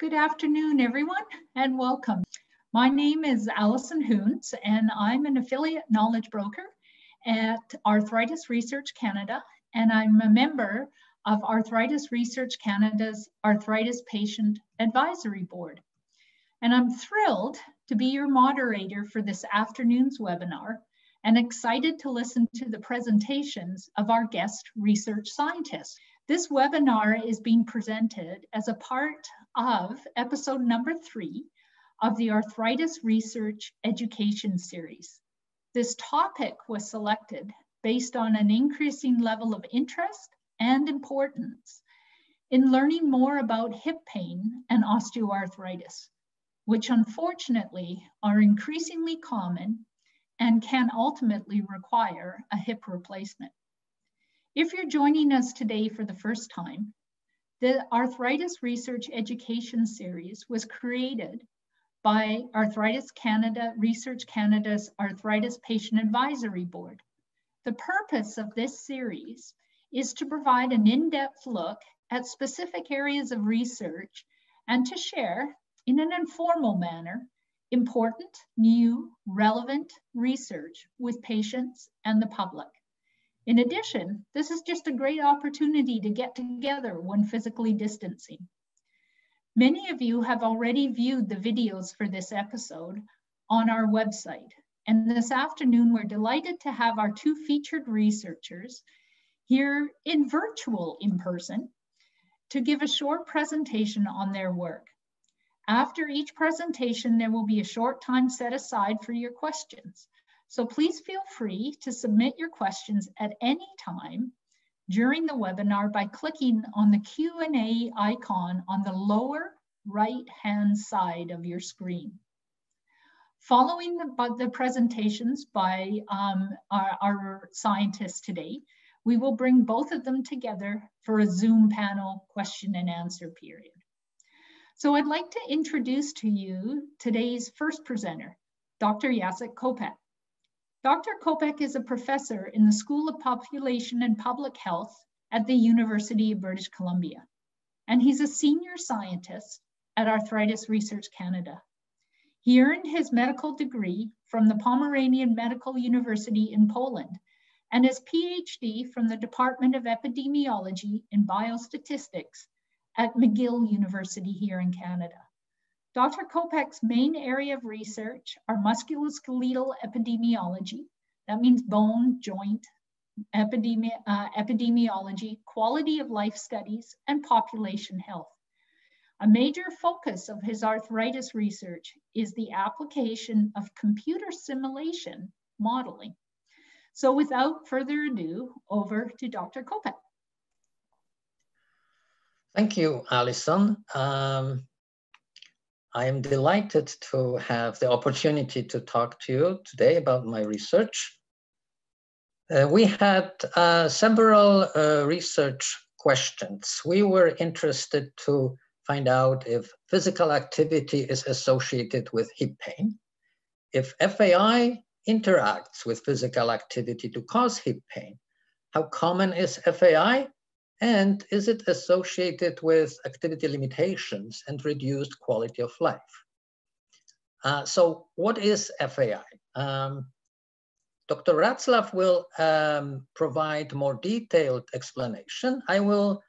Good afternoon, everyone, and welcome. My name is Allison Hoontz, and I'm an affiliate knowledge broker at Arthritis Research Canada, and I'm a member of Arthritis Research Canada's Arthritis Patient Advisory Board. And I'm thrilled to be your moderator for this afternoon's webinar and excited to listen to the presentations of our guest research scientists. This webinar is being presented as a part of episode number 3 of the Arthritis Research Education Series. This topic was selected based on an increasing level of interest and importance in learning more about hip pain and osteoarthritis, which unfortunately are increasingly common and can ultimately require a hip replacement. If you're joining us today for the first time, the Arthritis Research Education Series was created by Arthritis Canada, Research Canada's Arthritis Patient Advisory Board. The purpose of this series is to provide an in-depth look at specific areas of research and to share, in an informal manner, important, new, relevant research with patients and the public. In addition, this is just a great opportunity to get together when physically distancing. Many of you have already viewed the videos for this episode on our website. And this afternoon, we're delighted to have our two featured researchers here in person to give a short presentation on their work. After each presentation, there will be a short time set aside for your questions. So please feel free to submit your questions at any time during the webinar by clicking on the Q&A icon on the lower right-hand side of your screen. Following the presentations by our scientists today, we will bring both of them together for a Zoom panel question and answer period. So I'd like to introduce to you today's first presenter, Dr. Jacek Kopec. Dr. Kopec is a professor in the School of Population and Public Health at the University of British Columbia, and he's a senior scientist at Arthritis Research Canada. He earned his medical degree from the Pomeranian Medical University in Poland and his PhD from the Department of Epidemiology and Biostatistics at McGill University here in Canada. Dr. Kopec's main area of research are musculoskeletal epidemiology, that means bone, joint, epidemiology, quality of life studies, and population health. A major focus of his arthritis research is the application of computer simulation modeling. So without further ado, over to Dr. Kopec. Thank you, Allison. I am delighted to have the opportunity to talk to you today about my research. We had several research questions. We were interested to find out if physical activity is associated with hip pain, if FAI interacts with physical activity to cause hip pain, how common is FAI? And is it associated with activity limitations and reduced quality of life? So what is FAI? Dr. Ratzlaff will provide more detailed explanation. I will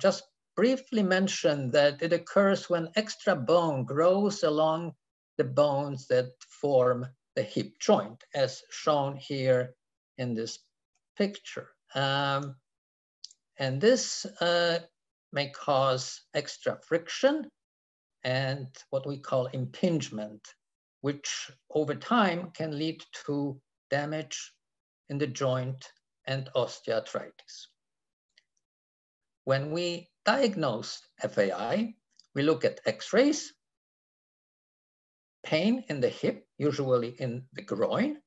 just briefly mention that it occurs when extra bone grows along the bones that form the hip joint, as shown here in this picture. And this may cause extra friction and what we call impingement, which over time can lead to damage in the joint and osteoarthritis. When we diagnose FAI, we look at x-rays, pain in the hip, usually in the groin,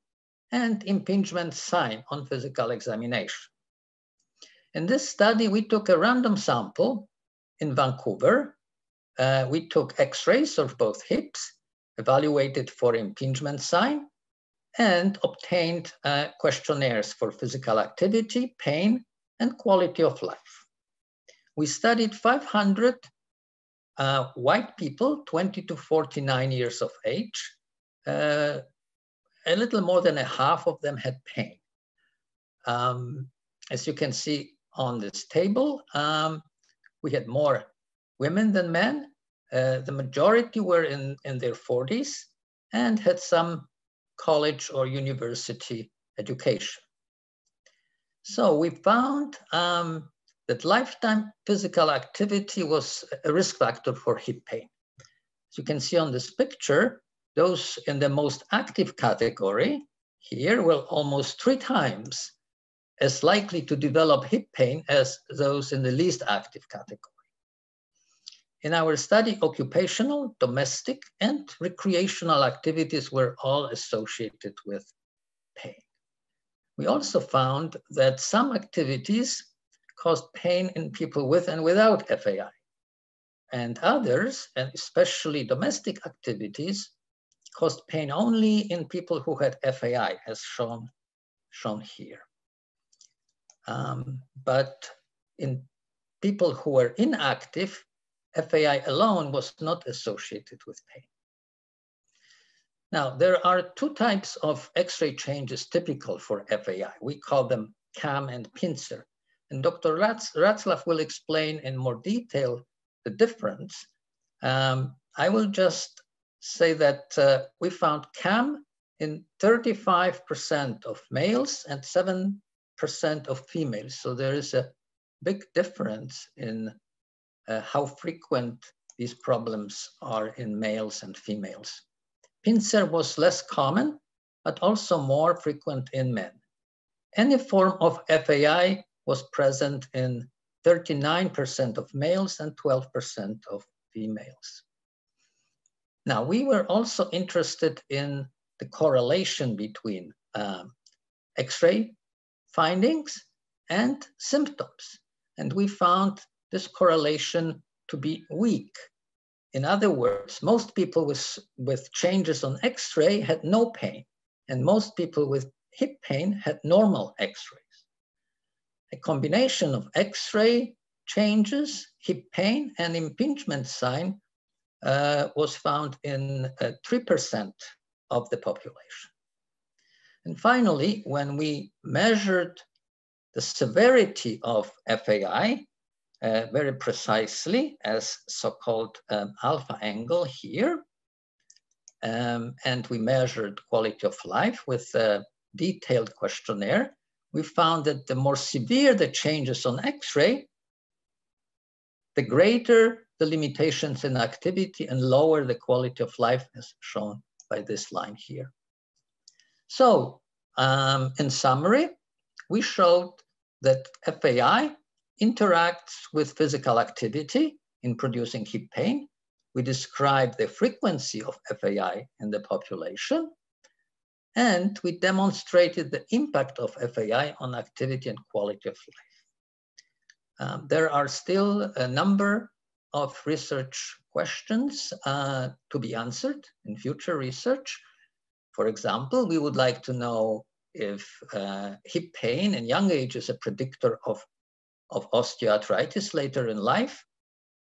and impingement sign on physical examination. In this study, we took a random sample in Vancouver. We took x-rays of both hips, evaluated for impingement sign, and obtained questionnaires for physical activity, pain, and quality of life. We studied 500 white people, 20 to 49 years of age, a little more than a half of them had pain. As you can see on this table, we had more women than men. The majority were in their 40s and had some college or university education. So we found that lifetime physical activity was a risk factor for hip pain. As you can see on this picture, those in the most active category here were almost 3 times as likely to develop hip pain as those in the least active category. In our study, occupational, domestic, and recreational activities were all associated with pain. We also found that some activities caused pain in people with and without FAI, and others, and especially domestic activities, caused pain only in people who had FAI, as shown here. But in people who were inactive, FAI alone was not associated with pain. Now, there are 2 types of X-ray changes typical for FAI. We call them CAM and pincer. And Dr. Ratzlaff will explain in more detail the difference. I will just say that we found CAM in 35% of males and 7% of females. So there is a big difference in how frequent these problems are in males and females. Pincer was less common, but also more frequent in men. Any form of FAI was present in 39% of males and 12% of females. Now, we were also interested in the correlation between X-ray findings and symptoms. And we found this correlation to be weak. In other words, most people with changes on X-ray had no pain, and most people with hip pain had normal X-rays. A combination of X-ray changes, hip pain, and impingement sign was found in 3% of the population. And finally, when we measured the severity of FAI very precisely as so-called alpha angle here, and we measured quality of life with a detailed questionnaire, we found that the more severe the changes on X-ray, the greater the limitations in activity and lower the quality of life, as shown by this line here. So in summary, we showed that FAI interacts with physical activity in producing hip pain. We describe the frequency of FAI in the population, and we demonstrated the impact of FAI on activity and quality of life. There are still a number of research questions to be answered in future research. For example, we would like to know if hip pain in young age is a predictor of osteoarthritis later in life.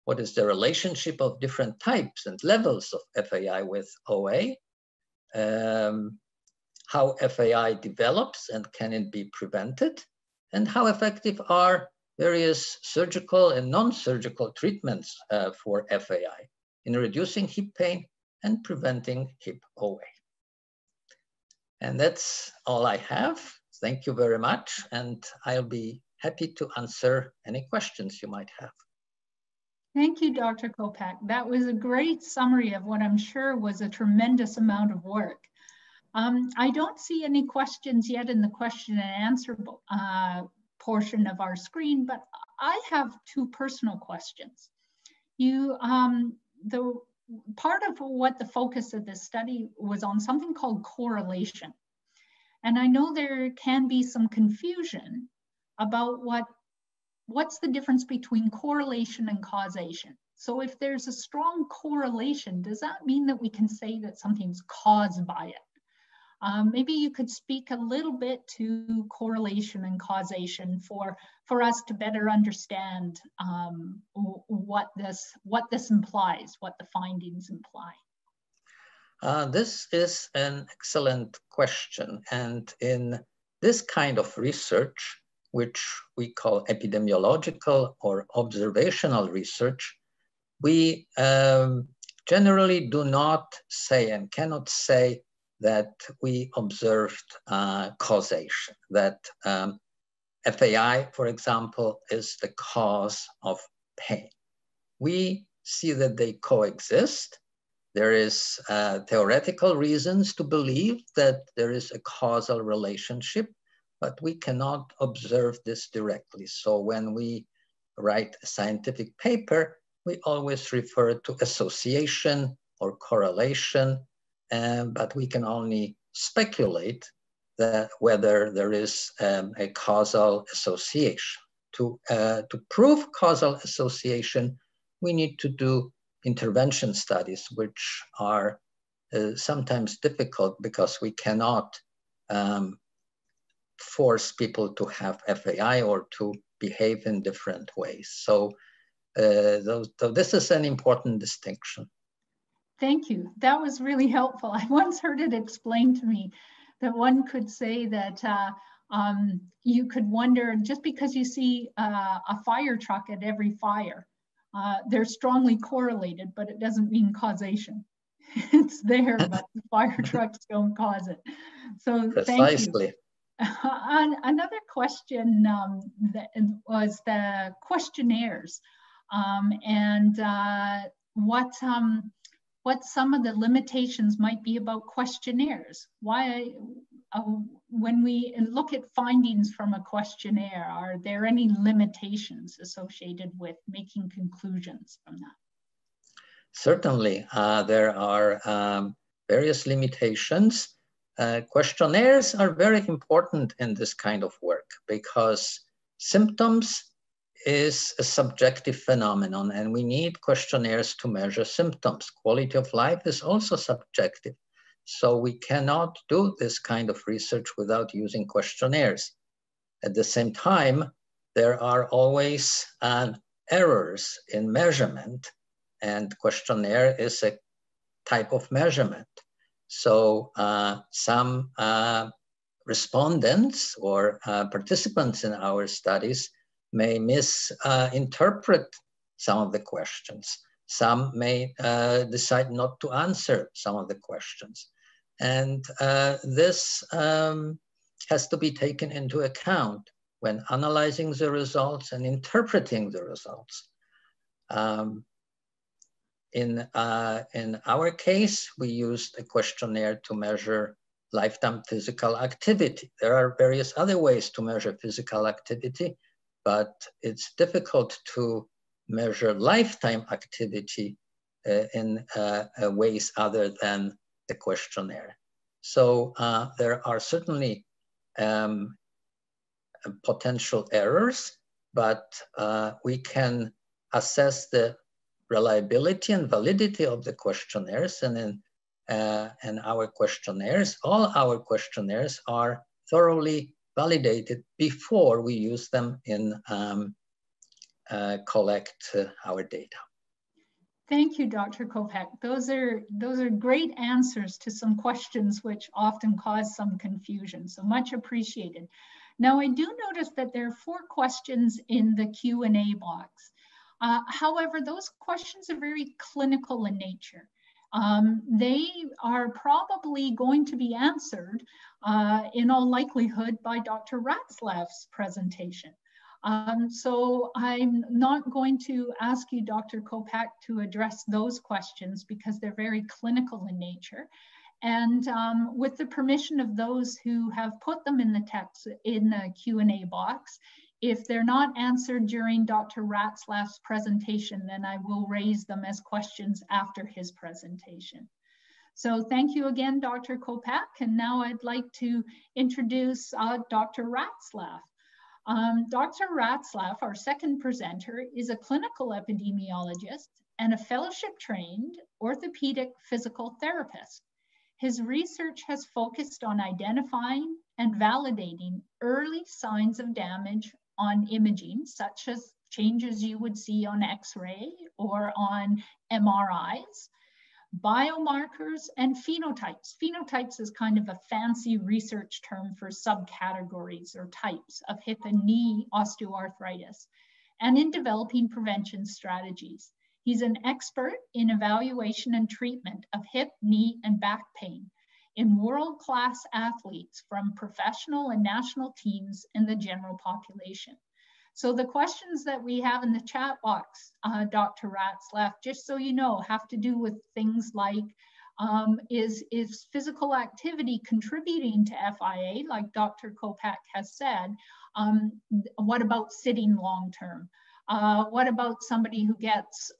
What is the relationship of different types and levels of FAI with OA? How FAI develops and can it be prevented, and how effective are various surgical and non-surgical treatments for FAI in reducing hip pain and preventing hip OA. And that's all I have. Thank you very much, and I'll be happy to answer any questions you might have. Thank you, Dr. Kopec. That was a great summary of what I'm sure was a tremendous amount of work. I don't see any questions yet in the question and answer portion of our screen, but I have 2 personal questions. You, the part of what the focus of this study was on something called correlation. And I know there can be some confusion about what's the difference between correlation and causation. So if there's a strong correlation, does that mean that we can say that something's caused by it? Maybe you could speak a little bit to correlation and causation for us to better understand what this implies, what the findings imply. This is an excellent question. And in this kind of research, which we call epidemiological or observational research, we generally do not say and cannot say that we observed causation, that FAI, for example, is the cause of pain. We see that they coexist. There is theoretical reasons to believe that there is a causal relationship, but we cannot observe this directly. So when we write a scientific paper, we always refer to association or correlation, but we can only speculate that whether there is a causal association. To prove causal association, we need to do intervention studies, which are sometimes difficult because we cannot force people to have FAI or to behave in different ways. So, so this is an important distinction. Thank you. That was really helpful. I once heard it explained to me that one could say that you could wonder, just because you see a fire truck at every fire, they're strongly correlated, but it doesn't mean causation. It's there, but the fire trucks don't cause it. So precisely. Thank you. Another question that was the questionnaires and what some of the limitations might be about questionnaires. Why, when we look at findings from a questionnaire, are there any limitations associated with making conclusions from that? Certainly, there are various limitations. Questionnaires are very important in this kind of work because symptoms is a subjective phenomenon and we need questionnaires to measure symptoms. Quality of life is also subjective. So we cannot do this kind of research without using questionnaires. At the same time, there are always errors in measurement, and questionnaire is a type of measurement. So some respondents or participants in our studies may misinterpret some of the questions. Some may decide not to answer some of the questions. And this has to be taken into account when analyzing the results and interpreting the results. In our case, we used a questionnaire to measure lifetime physical activity. There are various other ways to measure physical activity, but it's difficult to measure lifetime activity in ways other than the questionnaire. So there are certainly potential errors, but we can assess the reliability and validity of the questionnaires, and in our questionnaires, all our questionnaires are thoroughly validated before we use them in collect our data. Thank you, Dr. Kopec. Those are great answers to some questions which often cause some confusion, so much appreciated. Now I do notice that there are 4 questions in the Q&A box. However, those questions are very clinical in nature. They are probably going to be answered in all likelihood by Dr. Ratzlaff's presentation. So I'm not going to ask you, Dr. Kopec, to address those questions because they're very clinical in nature. And with the permission of those who have put them in the text in the Q&A box, if they're not answered during Dr. Ratzlaff's presentation, then I will raise them as questions after his presentation. So thank you again, Dr. Kopec. And now I'd like to introduce Dr. Ratzlaff. Dr. Ratzlaff, our second presenter, is a clinical epidemiologist and a fellowship-trained orthopedic physical therapist. His research has focused on identifying and validating early signs of damage on imaging, such as changes you would see on X-ray or on MRIs, biomarkers, and phenotypes. Phenotypes is kind of a fancy research term for subcategories or types of hip and knee osteoarthritis, and in developing prevention strategies. He's an expert in evaluation and treatment of hip, knee, and back pain in world-class athletes from professional and national teams and the general population. So the questions that we have in the chat box, Dr. Ratzlaff, just so you know, have to do with things like, is physical activity contributing to FIA, like Dr. Kopec has said? What about sitting long-term? What about somebody who gets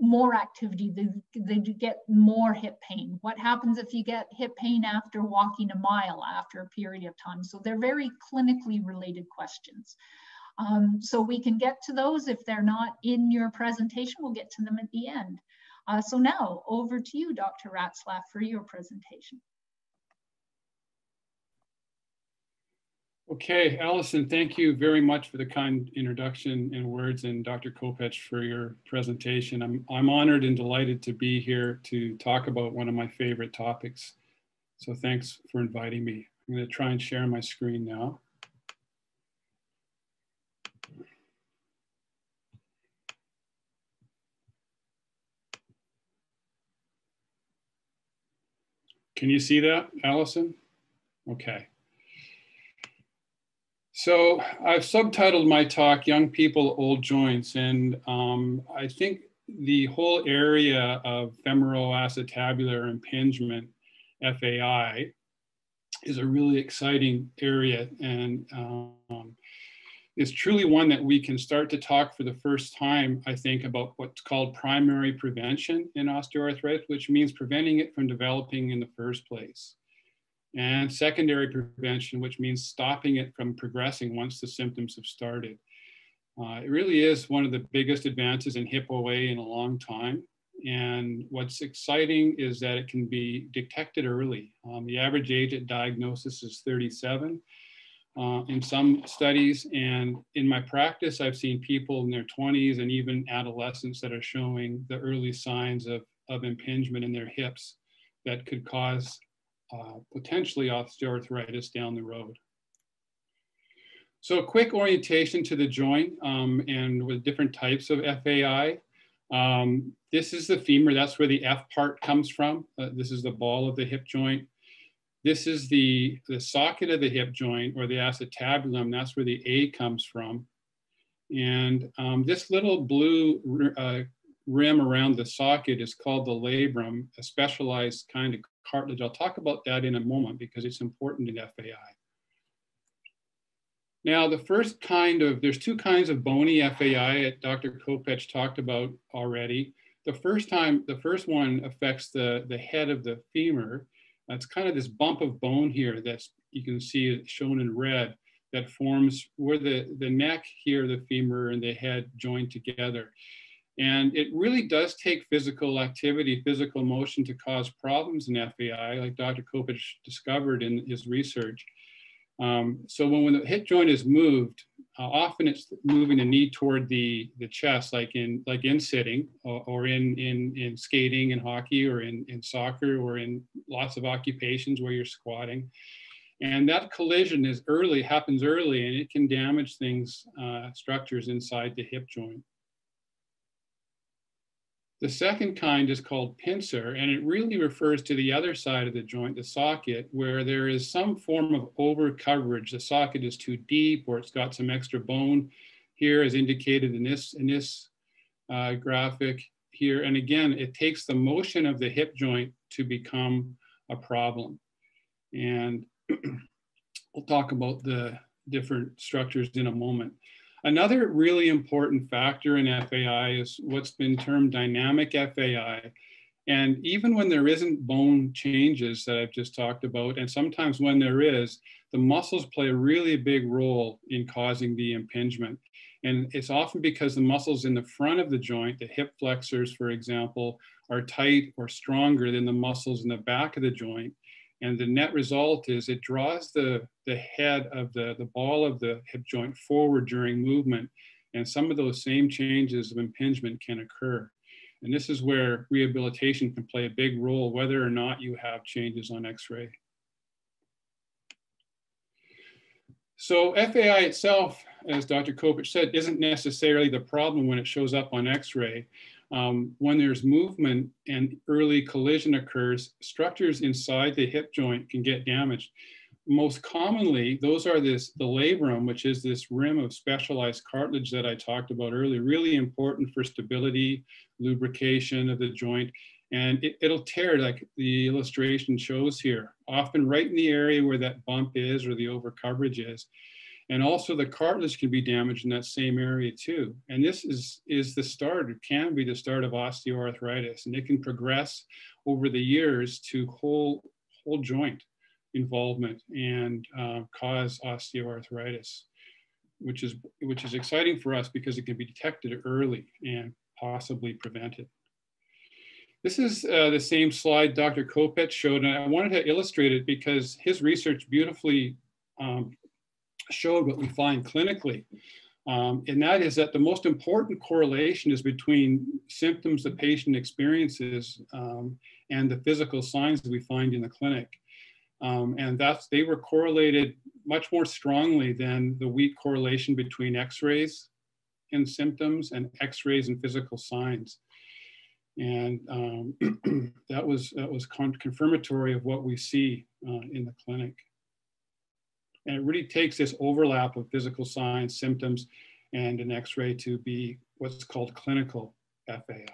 more activity, they get more hip pain? What happens if you get hip pain after walking a mile after a period of time? So they're very clinically related questions. So we can get to those. If they're not in your presentation, we'll get to them at the end. So now over to you, Dr. Ratzlaff, for your presentation. Okay, Allison, thank you very much for the kind introduction and words, and Dr. Kopec for your presentation. I'm honored and delighted to be here to talk about one of my favorite topics. So thanks for inviting me. I'm going to try and share my screen now. Can you see that, Allison? Okay. So I've subtitled my talk, Young People, Old Joints, and I think the whole area of femoroacetabular impingement, FAI, is a really exciting area, and it's truly one that we can start to talk for the first time, I think, about what's called primary prevention in osteoarthritis, which means preventing it from developing in the first place. And secondary prevention, which means stopping it from progressing once the symptoms have started. It really is one of the biggest advances in hip OA in a long time. And what's exciting is that it can be detected early. The average age at diagnosis is 37 in some studies. And in my practice, I've seen people in their 20s and even adolescents that are showing the early signs of impingement in their hips that could cause potentially osteoarthritis down the road. So a quick orientation to the joint and with different types of FAI. This is the femur, that's where the F part comes from. This is the ball of the hip joint. This is the socket of the hip joint, or the acetabulum, that's where the A comes from. And this little blue rim around the socket is called the labrum, a specialized kind of cartilage. I'll talk about that in a moment because it's important in FAI. Now, the first kind of, there's two kinds of bony FAI that Dr. Kopec talked about already. The first one affects the head of the femur. That's kind of this bump of bone here that's, you can see it shown in red, that forms where the neck here, the femur and the head join together. And it really does take physical activity, physical motion to cause problems in FAI, like Dr. Kopec discovered in his research. So when the hip joint is moved, often it's moving the knee toward the chest, like in sitting, or in skating and hockey, or in soccer, or in lots of occupations where you're squatting. And that collision is early, happens early, and it can damage things, structures inside the hip joint. The second kind is called pincer, and it really refers to the other side of the joint, the socket, where there is some form of over coverage. The socket is too deep, or it's got some extra bone here, as indicated in this graphic here. And again, it takes the motion of the hip joint to become a problem. And we'll talk about the different structures in a moment. Another really important factor in FAI is what's been termed dynamic FAI. And even when there isn't bone changes that I've just talked about, and sometimes when there is, the muscles play a really big role in causing the impingement. And it's often because the muscles in the front of the joint, the hip flexors, for example, are tight or stronger than the muscles in the back of the joint. And the net result is it draws the head of the ball of the hip joint forward during movement. And some of those same changes of impingement can occur. And this is where rehabilitation can play a big role, whether or not you have changes on X-ray. So FAI itself, as Dr. Kopec said, isn't necessarily the problem when it shows up on X-ray. When there's movement and early collision occurs, structures inside the hip joint can get damaged. Most commonly, those are the labrum, which is this rim of specialized cartilage that I talked about earlier, really important for stability, lubrication of the joint, and it'll tear, like the illustration shows here, often right in the area where that bump is or the overcoverage is. And also the cartilage can be damaged in that same area too. And this is the start, it can be the start of osteoarthritis, and it can progress over the years to whole joint involvement and cause osteoarthritis, which is exciting for us because it can be detected early and possibly prevented. This is the same slide Dr. Kopec showed, and I wanted to illustrate it because his research beautifully showed what we find clinically, and that is that the most important correlation is between symptoms the patient experiences and the physical signs that we find in the clinic. And they were correlated much more strongly than the weak correlation between X-rays and symptoms and X-rays and physical signs. And that was confirmatory of what we see in the clinic. And it really takes this overlap of physical signs, symptoms, and an X-ray to be what's called clinical FAI.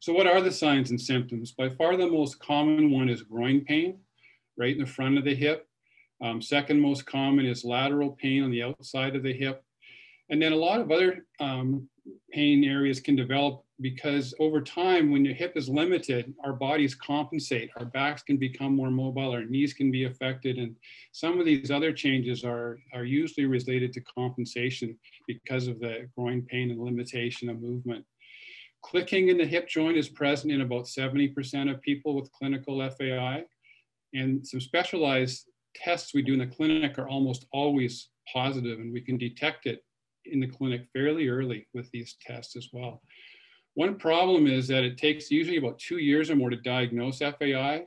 So what are the signs and symptoms? By far the most common one is groin pain, right in the front of the hip. Second most common is lateral pain on the outside of the hip. And then a lot of other pain areas can develop because over time, when your hip is limited, our bodies compensate. Our backs can become more mobile, our knees can be affected. And some of these other changes are usually related to compensation because of the groin pain and limitation of movement. Clicking in the hip joint is present in about 70% of people with clinical FAI. And some specialized tests we do in the clinic are almost always positive, and we can detect it in the clinic fairly early with these tests as well. One problem is that it takes usually about 2 years or more to diagnose FAI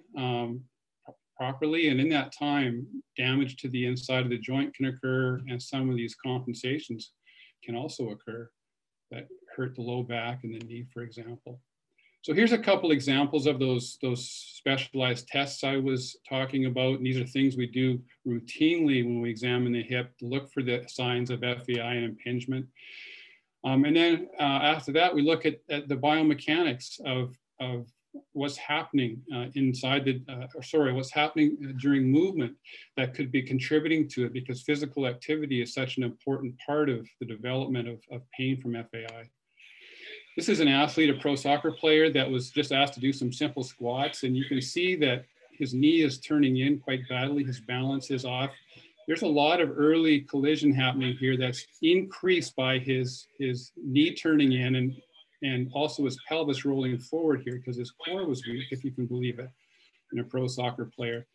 properly, and in that time, damage to the inside of the joint can occur, and some of these compensations can also occur that hurt the low back and the knee, for example. So here's a couple examples of those specialized tests I was talking about. And these are things we do routinely when we examine the hip, to look for the signs of FAI and impingement. And then after that, we look at the biomechanics of what's happening what's happening during movement that could be contributing to it, because physical activity is such an important part of the development of pain from FAI. This is an athlete, a pro soccer player, that was just asked to do some simple squats, and you can see that his knee is turning in quite badly, his balance is off. There's a lot of early collision happening here that's increased by his knee turning in and also his pelvis rolling forward here because his core was weak, if you can believe it, in a pro soccer player.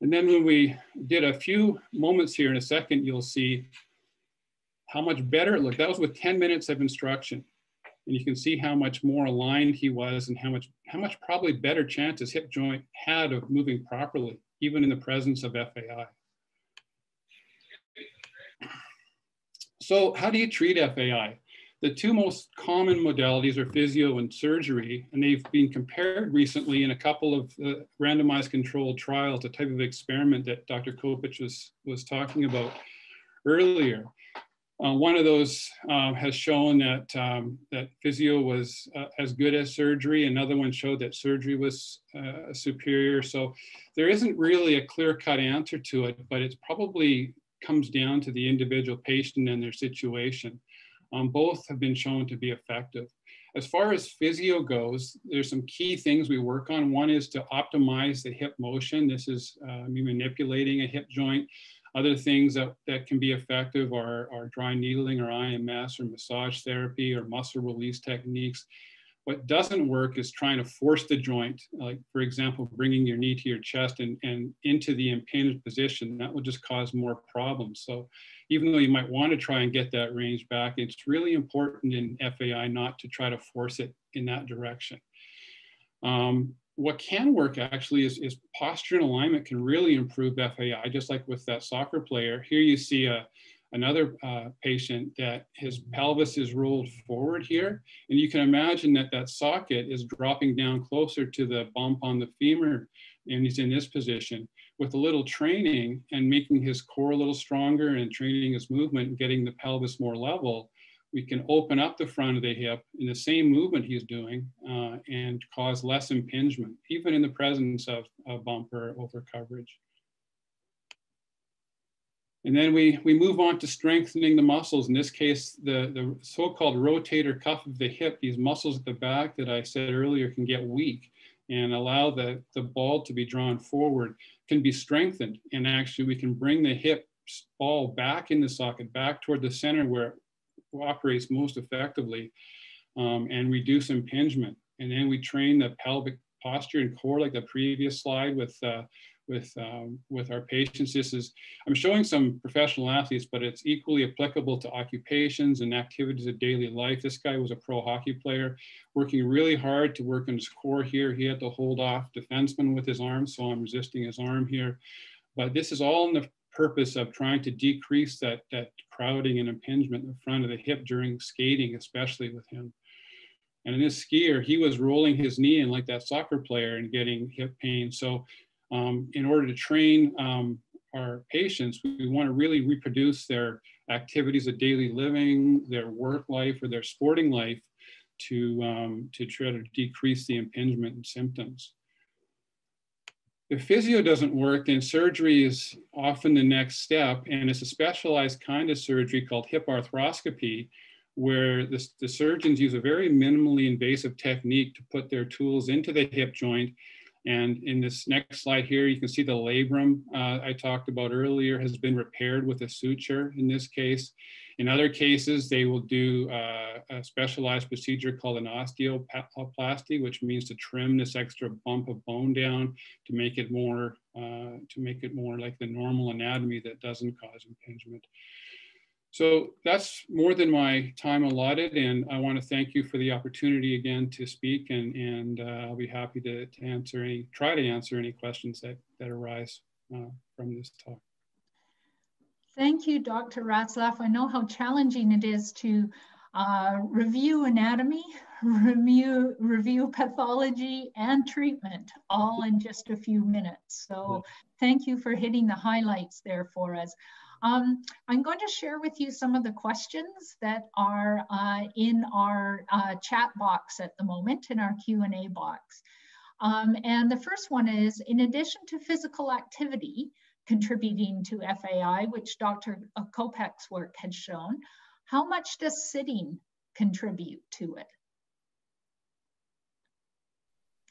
And then when we did a few moments here in a second, you'll see how much better it looked. That was with 10 minutes of instruction. And you can see how much more aligned he was and how much probably better chance his hip joint had of moving properly, even in the presence of FAI. So how do you treat FAI? The two most common modalities are physio and surgery, and they've been compared recently in a couple of randomized controlled trials, the type of experiment that Dr. Kopec was talking about earlier. One of those has shown that, that physio was as good as surgery. Another one showed that surgery was superior. So there isn't really a clear-cut answer to it, but it probably comes down to the individual patient and their situation. Both have been shown to be effective. As far as physio goes, there's some key things we work on. One is to optimize the hip motion. This is me manipulating a hip joint. Other things that can be effective are dry needling or IMS or massage therapy or muscle release techniques. What doesn't work is trying to force the joint, like for example, bringing your knee to your chest and into the impinged position. That will just cause more problems. So even though you might want to try and get that range back, it's really important in FAI not to try to force it in that direction. What can work actually is posture and alignment can really improve FAI, just like with that soccer player. Here you see another patient that his pelvis is rolled forward here. And you can imagine that that socket is dropping down closer to the bump on the femur. And he's in this position. With a little training and making his core a little stronger and training his movement and getting the pelvis more level, we can open up the front of the hip in the same movement he's doing and cause less impingement, even in the presence of a bump or over coverage. And then we move on to strengthening the muscles. In this case, the so-called rotator cuff of the hip, these muscles at the back that I said earlier can get weak and allow the ball to be drawn forward, can be strengthened. And actually we can bring the hip ball back in the socket, back toward the center where operates most effectively and reduce impingement. And then we train the pelvic posture and core like the previous slide with our patients. This is, I'm showing some professional athletes, but it's equally applicable to occupations and activities of daily life. This guy was a pro hockey player, working really hard to work on his core here. He had to hold off defensemen with his arm, so I'm resisting his arm here. But this is all in the purpose of trying to decrease that crowding and impingement in the front of the hip during skating, especially with him. And in this skier, he was rolling his knee in like that soccer player and getting hip pain. So in order to train our patients, we want to really reproduce their activities of daily living, their work life or their sporting life to try to decrease the impingement and symptoms. If physio doesn't work, then surgery is often the next step, and it's a specialized kind of surgery called hip arthroscopy, where the surgeons use a very minimally invasive technique to put their tools into the hip joint. And in this next slide here, you can see the labrum I talked about earlier has been repaired with a suture in this case. In other cases, they will do a specialized procedure called an osteoplasty, which means to trim this extra bump of bone down to make it more like the normal anatomy that doesn't cause impingement. So that's more than my time allotted, and I want to thank you for the opportunity again to speak, and I'll be happy to answer any questions that arise from this talk. Thank you, Dr. Ratzlaff. I know how challenging it is to review anatomy, review pathology, and treatment all in just a few minutes. So thank you for hitting the highlights there for us. I'm going to share with you some of the questions that are in our chat box at the moment, in our Q&A box. And the first one is, in addition to physical activity contributing to FAI, which Dr. Kopec's work had shown, how much does sitting contribute to it?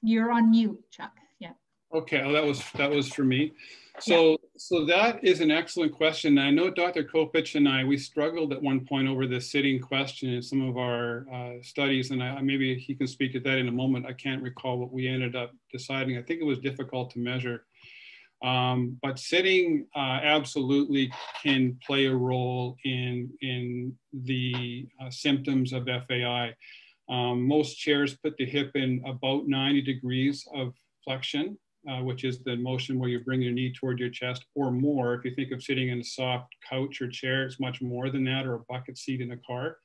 You're on mute, Chuck. Yeah. Okay, well, that was for me. So, yeah. So that is an excellent question. I know Dr. Kopec and I, we struggled at one point over the sitting question in some of our studies, and maybe he can speak to that in a moment. I can't recall what we ended up deciding. I think it was difficult to measure. But sitting absolutely can play a role in the symptoms of FAI. Most chairs put the hip in about 90 degrees of flexion, which is the motion where you bring your knee toward your chest or more. If you think of sitting in a soft couch or chair, it's much more than that, or a bucket seat in a car.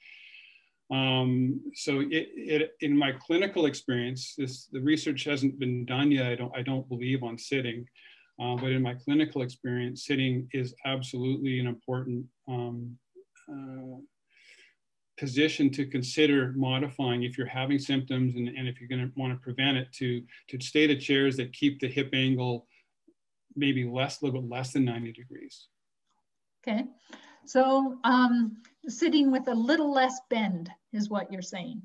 So in my clinical experience, the research hasn't been done yet, I don't believe, on sitting. But in my clinical experience, sitting is absolutely an important position to consider modifying if you're having symptoms and if you're going to want to prevent it, to stay to chairs that keep the hip angle maybe less, a little bit less than 90 degrees. Okay. So sitting with a little less bend is what you're saying.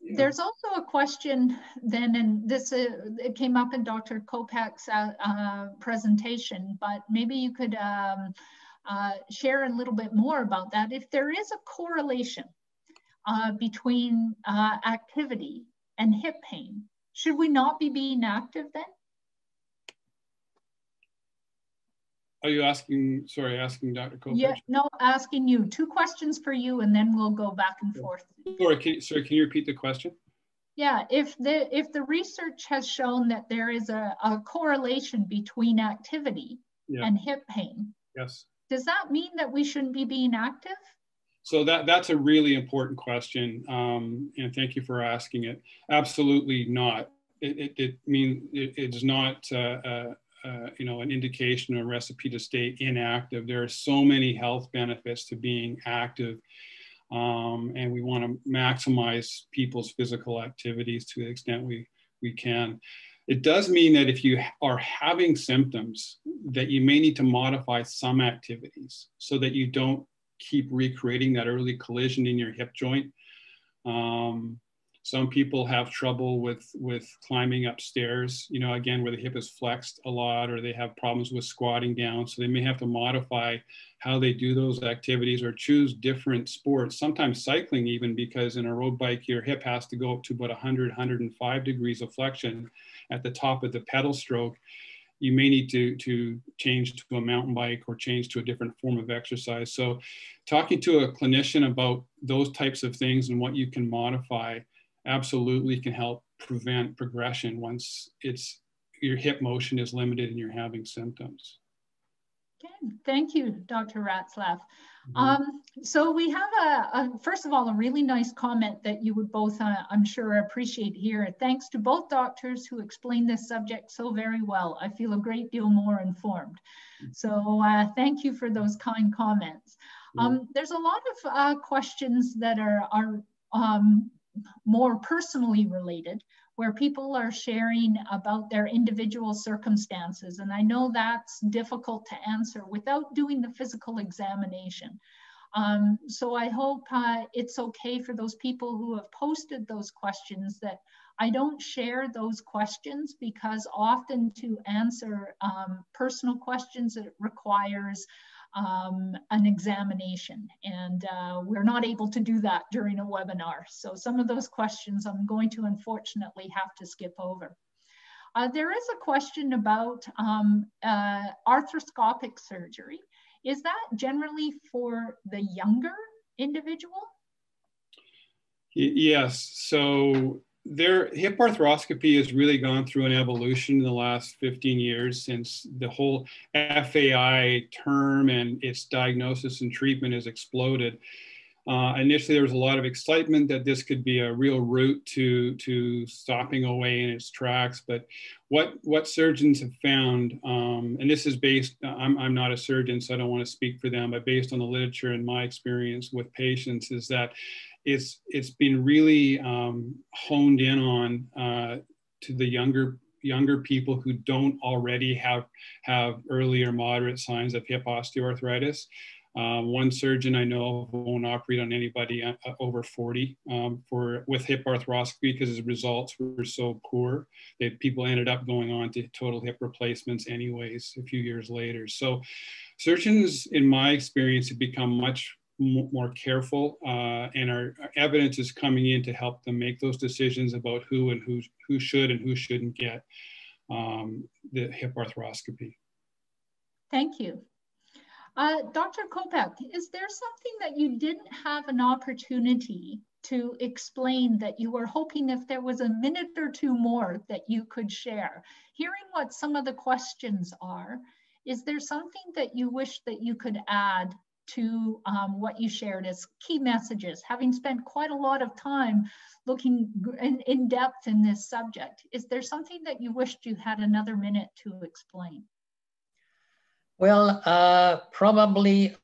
Yeah. There's also a question then, and this it came up in Dr. Kopec's presentation, but maybe you could share a little bit more about that. If there is a correlation between activity and hip pain, should we not be being active then? Are you asking, sorry, asking Dr. Kopec? Yeah, no, asking you. Two questions for you, and then we'll go back and forth. Sorry, can you repeat the question? Yeah, if the research has shown that there is a correlation between activity and hip pain, yes, does that mean that we shouldn't be being active? So that's a really important question, and thank you for asking it. Absolutely not. It's not you know, an indication or recipe to stay inactive. There are so many health benefits to being active, and we want to maximize people's physical activities to the extent we can. It does mean that if you are having symptoms, that you may need to modify some activities so that you don't keep recreating that early collision in your hip joint. Some people have trouble with climbing upstairs, you know, again, where the hip is flexed a lot, or they have problems with squatting down. So they may have to modify how they do those activities or choose different sports, sometimes cycling even, because in a road bike, your hip has to go up to about 100, 105 degrees of flexion at the top of the pedal stroke. You may need to change to a mountain bike or change to a different form of exercise. So talking to a clinician about those types of things and what you can modify absolutely can help prevent progression once it's your hip motion is limited and you're having symptoms. Okay, thank you, Dr. Ratzlaff. So we have first of all, a really nice comment that you would both, I'm sure, appreciate here. Thanks to both doctors who explained this subject so very well. I feel a great deal more informed. So thank you for those kind comments. There's a lot of questions that are more personally related, where people are sharing about their individual circumstances. And I know that's difficult to answer without doing the physical examination. So I hope it's okay for those people who have posted those questions that I don't share those questions, because often to answer personal questions, it requires an examination, and we're not able to do that during a webinar. So some of those questions I'm going to unfortunately have to skip over. There is a question about arthroscopic surgery. Is that generally for the younger individual? Yes, so their hip arthroscopy has really gone through an evolution in the last 15 years since the whole FAI term and its diagnosis and treatment has exploded. Initially, there was a lot of excitement that this could be a real route to stopping OA in its tracks. But what surgeons have found, and this is based, I'm not a surgeon, so I don't want to speak for them, but based on the literature and my experience with patients, is that it's been really honed in on to the younger people who don't already have early or moderate signs of hip osteoarthritis. One surgeon I know won't operate on anybody over 40 with hip arthroscopy because his results were so poor that people ended up going on to total hip replacements anyways a few years later. So surgeons, in my experience, have become much more careful, and our evidence is coming in to help them make those decisions about who should and who shouldn't get the hip arthroscopy. Thank you. Dr. Kopec, is there something that you didn't have an opportunity to explain that you were hoping if there was a minute or two more that you could share? Hearing what some of the questions are, is there something that you wish that you could add to what you shared as key messages, having spent quite a lot of time looking in depth in this subject? Is there something that you wished you had another minute to explain? Well, probably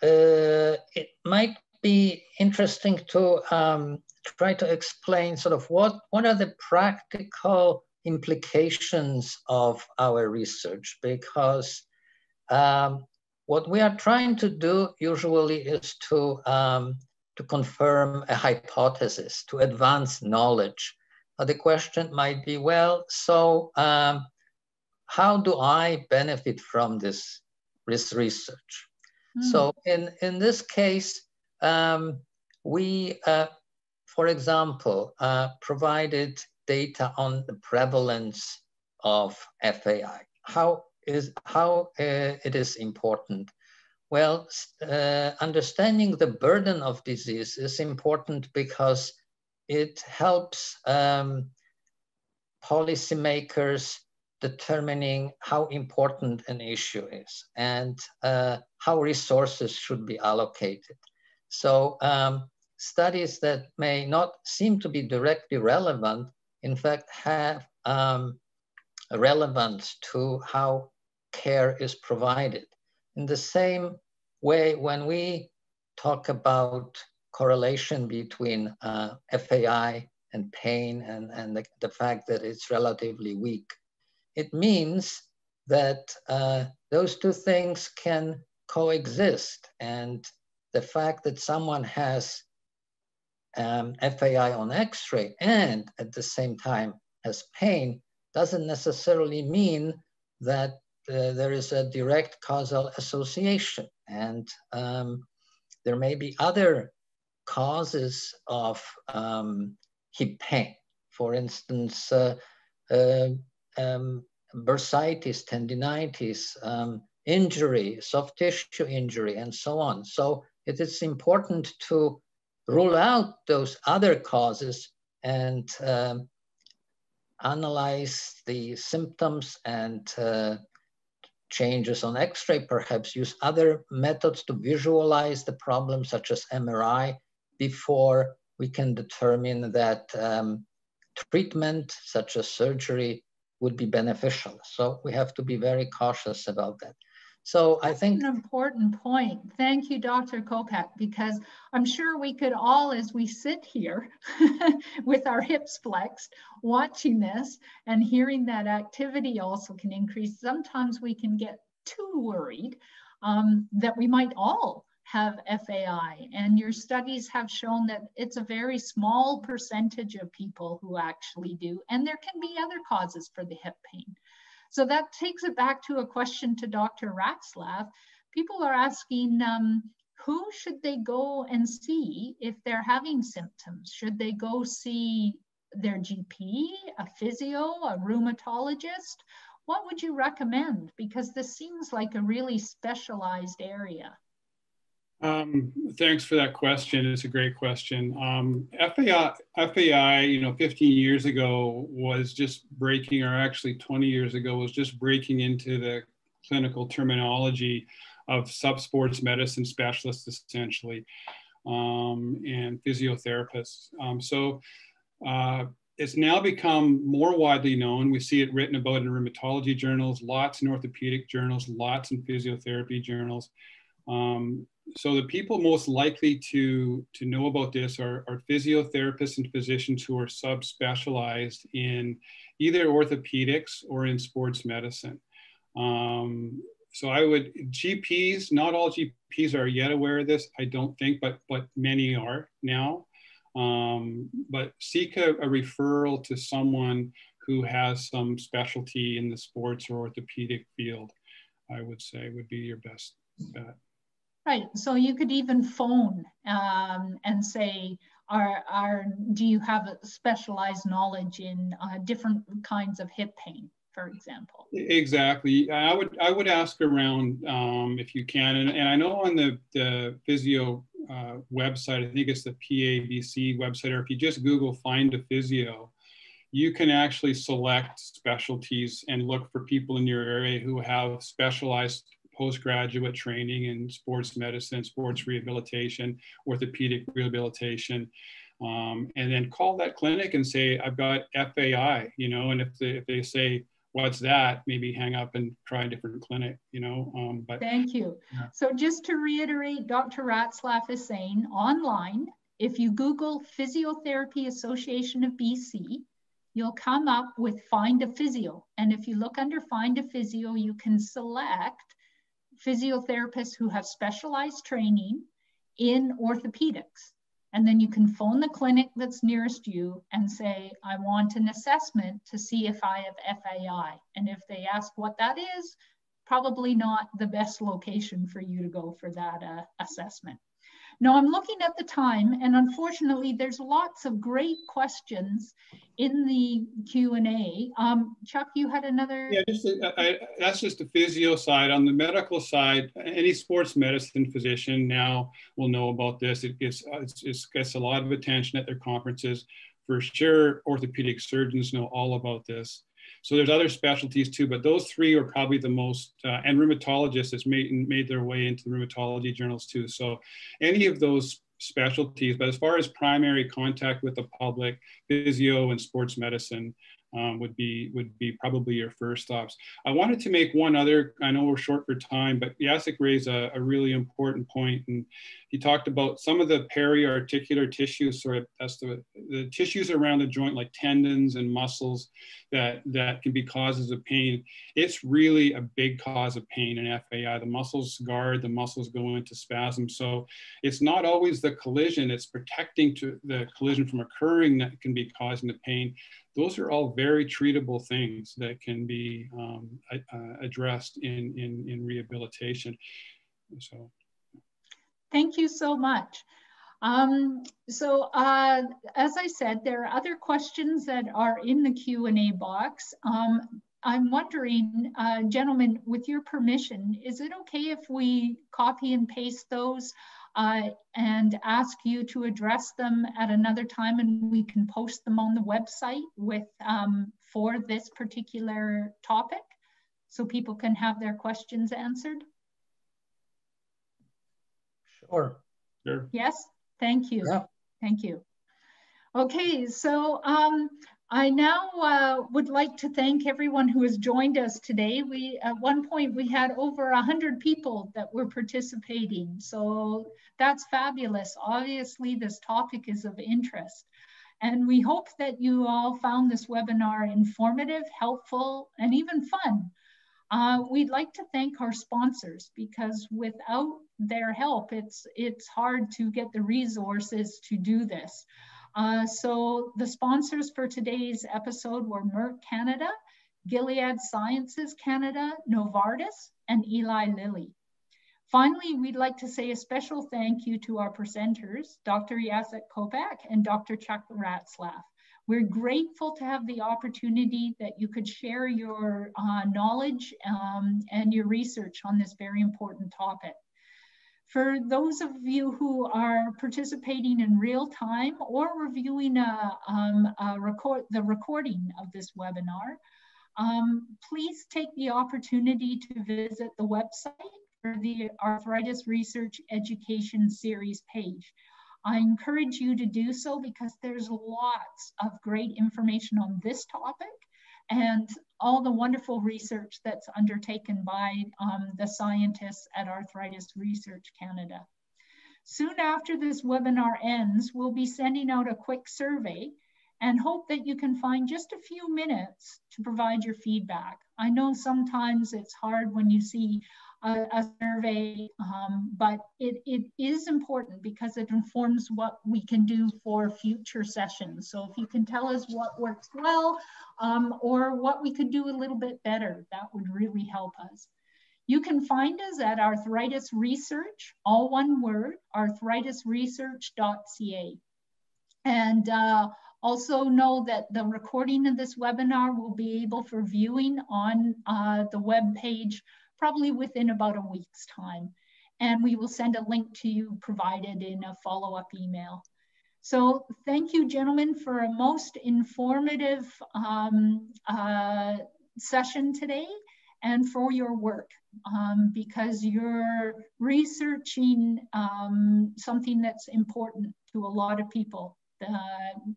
it might be interesting to try to explain sort of what are the practical implications of our research, because what we are trying to do usually is to to confirm a hypothesis, to advance knowledge. The question might be, well, so how do I benefit from this research? Mm. So in this case, we, for example, provided data on the prevalence of FAI. How it is important? Well, understanding the burden of disease is important because it helps policymakers determining how important an issue is and how resources should be allocated. So studies that may not seem to be directly relevant, in fact, have relevance to how care is provided. In the same way, when we talk about correlation between FAI and pain and the fact that it's relatively weak, it means that those two things can coexist. And the fact that someone has FAI on X-ray and at the same time has pain doesn't necessarily mean that there is a direct causal association. And there may be other causes of hip pain. For instance, bursitis, tendinitis, injury, soft tissue injury, and so on. So it is important to rule out those other causes and analyze the symptoms and changes on X-ray, perhaps use other methods to visualize the problem, such as MRI, before we can determine that treatment, such as surgery, would be beneficial. So we have to be very cautious about that. So that's, I think, an important point. Thank you, Dr. Kopec, because I'm sure we could all, as we sit here with our hips flexed, watching this and hearing that activity also can increase. Sometimes we can get too worried that we might all have FAI, and your studies have shown that it's a very small percentage of people who actually do, and there can be other causes for the hip pain. So that takes it back to a question to Dr. Ratzlaff. People are asking, who should they go and see if they're having symptoms? Should they go see their GP, a physio, a rheumatologist? What would you recommend? Because this seems like a really specialized area. Thanks for that question. It's a great question. FAI, you know, 15 years ago was just breaking, or actually 20 years ago was just breaking into the clinical terminology of subsports medicine specialists, essentially, and physiotherapists. It's now become more widely known. We see it written about in rheumatology journals, lots in orthopedic journals, lots in physiotherapy journals. So the people most likely to know about this are physiotherapists and physicians who are subspecialized in either orthopedics or in sports medicine. So I would, GPs, not all GPs are yet aware of this, I don't think, but many are now. But seek a referral to someone who has some specialty in the sports or orthopedic field, I would say, would be your best bet. Right, so you could even phone and say, do you have a specialized knowledge in different kinds of hip pain, for example? Exactly. I would ask around if you can. And I know on the physio website, I think it's the PABC website, or if you just Google find a physio, you can actually select specialties and look for people in your area who have specialized postgraduate training in sports medicine, sports rehabilitation, orthopedic rehabilitation, and then call that clinic and say, I've got FAI, you know, and if they say, what's that, maybe hang up and try a different clinic, you know. But thank you. Yeah. So just to reiterate, Dr. Ratzlaff is saying online, if you Google Physiotherapy Association of BC, you'll come up with Find a Physio. And if you look under Find a Physio, you can select physiotherapists who have specialized training in orthopedics. And then you can phone the clinic that's nearest you and say, I want an assessment to see if I have FAI. And if they ask what that is, probably not the best location for you to go for that assessment. Now I'm looking at the time, and unfortunately there's lots of great questions in the Q&A. Chuck, you had another? Yeah, just that's just the physio side. On the medical side, any sports medicine physician now will know about this. It gets a lot of attention at their conferences. For sure, orthopedic surgeons know all about this. So there's other specialties too, but those three are probably the most, and rheumatologists has made their way into the rheumatology journals too. So any of those specialties, but as far as primary contact with the public, physio and sports medicine would be probably your first stops. I wanted to make one other, I know we're short for time, but Jacek raised a really important point, and he talked about some of the periarticular tissues, sort of that's the tissues around the joint like tendons and muscles that can be causes of pain. It's really a big cause of pain in FAI. The muscles guard, the muscles go into spasm. So it's not always the collision, it's protecting to the collision from occurring that can be causing the pain. Those are all very treatable things that can be addressed in rehabilitation. So. Thank you so much. As I said, there are other questions that are in the Q&A box. I'm wondering, gentlemen, with your permission, is it okay if we copy and paste those and ask you to address them at another time, and we can post them on the website with for this particular topic so people can have their questions answered? Sure. Sure. Yes, thank you. Yeah. Thank you. Okay, so I now would like to thank everyone who has joined us today. We, at one point, we had over 100 people that were participating. So that's fabulous. Obviously, this topic is of interest. And we hope that you all found this webinar informative, helpful, and even fun. We'd like to thank our sponsors, because without their help, it's hard to get the resources to do this. So the sponsors for today's episode were Merck Canada, Gilead Sciences Canada, Novartis, and Eli Lilly. Finally, we'd like to say a special thank you to our presenters, Dr. Jacek Kopec and Dr. Chuck Ratzlaff. We're grateful to have the opportunity that you could share your knowledge and your research on this very important topic. For those of you who are participating in real time or reviewing the recording of this webinar, please take the opportunity to visit the website for the Arthritis Research Education Series page. I encourage you to do so because there's lots of great information on this topic and all the wonderful research that's undertaken by the scientists at Arthritis Research Canada. Soon after this webinar ends, we'll be sending out a quick survey and hope that you can find just a few minutes to provide your feedback. I know sometimes it's hard when you see a survey, but it is important because it informs what we can do for future sessions. So if you can tell us what works well or what we could do a little bit better, that would really help us. You can find us at Arthritis Research, all one word, arthritisresearch.ca. And also know that the recording of this webinar will be able for viewing on the web page probably within about a week's time. And we will send a link to you provided in a follow-up email. So thank you, gentlemen, for a most informative session today and for your work, because you're researching something that's important to a lot of people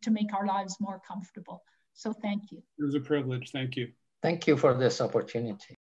to make our lives more comfortable. So thank you. It was a privilege. Thank you. Thank you for this opportunity.